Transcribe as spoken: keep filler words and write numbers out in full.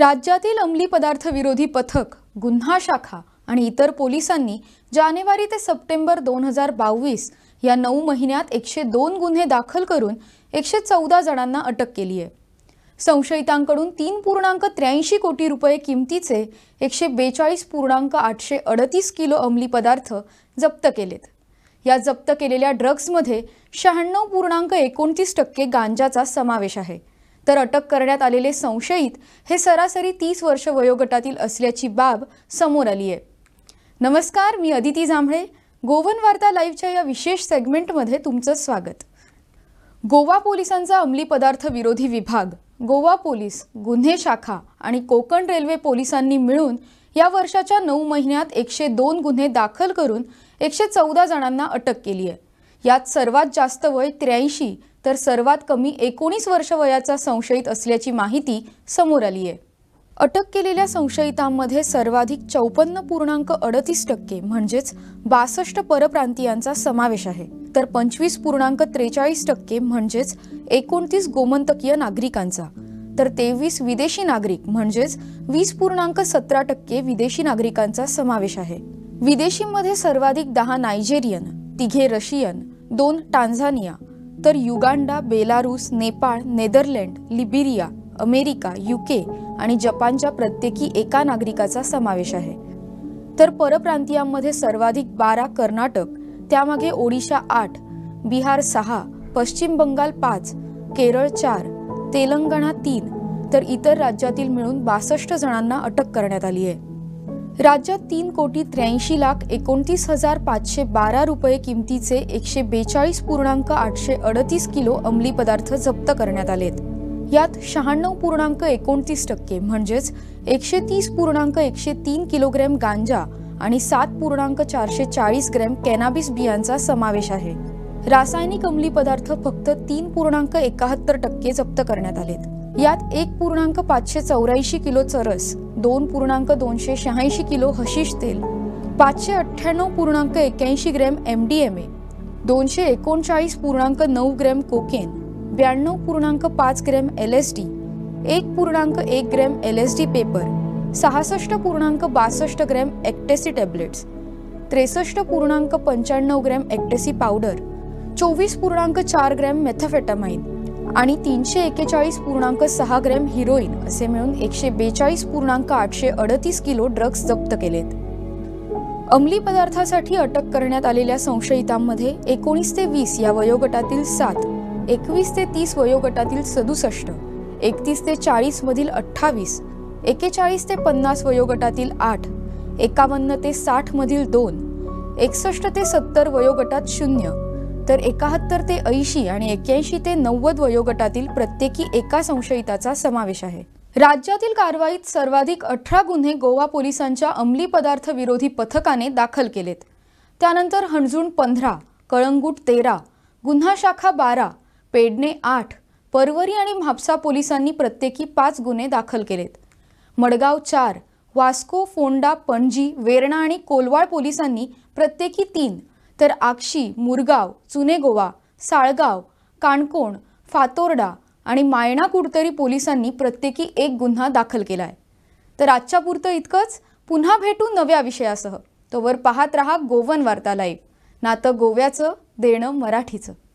राज्यातील अंमली पदार्थ विरोधी पथक, गुन्हा शाखा आणि इतर पोलिसांनी जानेवारी ते सप्टेंबर दोन हजार बावीस या नऊ महिन्यात एकशे दोन गुन्हे दाखल करून एकशे चौदा जणांना अटक केली आहे। संशयितांकडून तीन पूर्णांक त्र्याऐंशी कोटी रुपये किमतीचे एकशे बेचाळीस पूर्णांक आठशे अडतीस किलो अंमली पदार्थ जप्त केलेत। या जप्त केलेल्या ड्रग्समध्ये शहाण्णव पूर्णांक एकोणतीस टक्के गांजाचा समावेश आहे। तर अटक करण्यात आलेले संशयित हे सरासरी तीस वर्ष वयोगटातील असल्याची बाब समोर आली आहे। नमस्कार, मी अदिती जांभळे। गोवन वार्ता लाईव्हच्या या विशेष सेगमेंटमध्ये तुमचं स्वागत। गोवा पोलिसांचा अंमली पदार्थ विरोधी विभाग, गोवा पोलीस, गुन्हे शाखा आणि कोकण रेल्वे पोलिसांनी मिळून या वर्षाच्या नऊ महिन्यात एकशे दोन गुन्हे दाखल करून एकशे चौदा जणांना अटक केली आहे। यात सर्वात जास्त वय त्र्याऐंशी तर सर्वात कमी एकोणीस वर्ष वयाचा संशयित असल्याची माहिती समोर आली आहे। अटक केलेल्या संशयितांमध्ये सर्वाधिक चौपन्न पूर्णांक अडतीस टक्के म्हणजेच बासष्ट परप्रांतीयांचा समावेश आहे, तर पंचवीस पूर्णांक त्रेचाळीस टक्के म्हणजेच एकोणतीस गोमंतकीय नागरिकांचा, तर तेवीस विदेशी नागरिक म्हणजेच वीस पूर्णांक सतरा टक्के विदेशी नागरिकांचा समावेश आहे। विदेशींमध्ये सर्वाधिक दहा नायजेरियन, तिघे रशियन, दोन टांझानिया, तर Uganda, Belarus, Nepal, Netherland, Liberia, America, UK आणि जपानच्या प्रत्येकी एका नागरिकाचा समावेश आहे। तर परप्रांतीयांमध्ये सर्वाधिक बारा कर्नाटक, त्यामागे ओडिशा आठ, बिहार सहा, पश्चिम बंगाल पाच, केरळ चार, तेलंगणा तीन, तर इतर राज्यातील मिळून बासष्ट जणांना अटक करण्यात आली आहे। राज्यात तीन कोटी त्र्याऐंशी लाख एकोणतीस हजार पाचशे बारा रुपये किमतीचे एकशे बेचाळीस पूर्णांक आठशे अडतीस किलो अंमली पदार्थ जप्त करण्यात आलेत। यात शहाण्णव पूर्णांक एकोणतीस टक्के म्हणजेच एकशे तीस पूर्णांक एकशे तीन किलोग्रॅम गांजा आणि सात पूर्णांक चारशे चाळीस ग्रॅम कॅनाबिस बियांचा समावेश आहे। रासायनिक अंमली पदार्थ फक्त तीन पूर्णांक एकाहत्तर टक्के जप्त करण्यात आलेत। यात एक पूर्णांक पाचशे चौऱ्याऐंशी किलो चरस, दोन पूर्णांक दोनशे शहाऐंशी किलो हशीश तेल, पाचशे अठ्ठ्याण्णव पूर्णांक एक्याऐंशी gram M D M A, दोनशे एकोणचाळीस पूर्णांक नऊ ग्रॅम कोकेन, ब्याण्णव पूर्णांक पाच ग्रॅम एल एस डी, एक पूर्णांक एक gram L S D paper, सहासष्ट पूर्णांक बासष्ट ग्रॅम ॲक्टेसी टॅबलेट्स, त्रेसष्ट पूर्णांक पंच्याण्णव ग्रॅम ॲक्टेसी पावडर, चोवीस पूर्णांक चार ग्रॅम मेथॅफेटामाइन आणि तीनशे एक्केचाळीस पूर्णांक सहा ग्रॅम हिरोईन असे मिळून एकशे बेचाळीस पूर्णांक आठशे अडतीस किलो ड्रग्ज जप्त केलेत। अंमली पदार्थासाठी अटक करण्यात आलेल्या संशयितांमध्ये एकोणीस ते वीस या वयोगटातील सात, एकवीस ते तीस वयोगटातील सदुसष्ट, एकतीस ते चाळीस मधील अठ्ठावीस, एक्केचाळीस ते पन्नास वयोगटातील आठ, एकावन्न ते साठ मधील दोन, एकसष्ट ते सत्तर वयोगटात शून्य, तर एकाहत्तर ते ऐंशी आणि एक्क्याऐंशी ते नव्वद वयोगटातील प्रत्येकी एका संशयिताचा समावेश आहे। राज्यातील कारवाईत सर्वाधिक अठरा गुन्हे गोवा पोलिसांच्या अंमली पदार्थ विरोधी पथकाने दाखल केलेत। त्यानंतर हणजूण पंधरा, कळंगूट तेरा, गुन्हा शाखा बारा, पेडणे आठ, परवरी आणि म्हापसा पोलिसांनी प्रत्येकी पाच गुन्हे दाखल केलेत। मडगाव चार, वास्को, फोंडा, पणजी, वेर्णा आणि कोलवाड पोलिसांनी प्रत्येकी तीन, तर आक्षी, मुरगाव, चुनेगोवा, साळगाव, काणकोण, फातोर्डा आणि मायणा कुडतरी पोलिसांनी प्रत्येकी एक गुन्हा दाखल केला आहे। तर आजच्या पुरतं इतकंच, पुन्हा भेटू नव्या विषयासह। तोवर पाहत रहा गोवन वार्ता लाईव्ह, नातं गोव्याचं देणं मराठीचं।